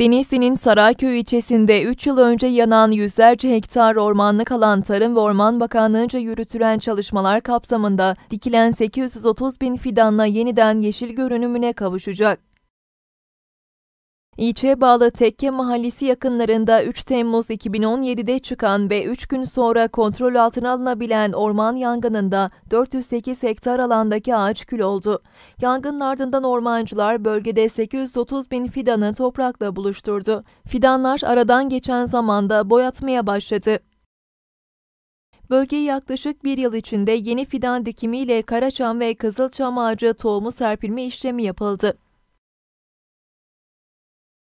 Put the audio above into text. Denizli'nin Sarayköy ilçesinde 3 yıl önce yanan yüzlerce hektar ormanlık alan Tarım ve Orman Bakanlığı'nca yürütülen çalışmalar kapsamında dikilen 830 bin fidanla yeniden yeşil görünümüne kavuşacak. İlçeye bağlı Tekke Mahallesi yakınlarında 3 Temmuz 2017'de çıkan ve 3 gün sonra kontrol altına alınabilen orman yangınında 408 hektar alandaki ağaç kül oldu. Yangının ardından ormancılar bölgede 830 bin fidanı toprakla buluşturdu. Fidanlar aradan geçen zamanda boy atmaya başladı. Bölgeye yaklaşık bir yıl içinde yeni fidan dikimiyle karaçam ve kızılçam ağacı tohumu serpilme işlemi yapıldı.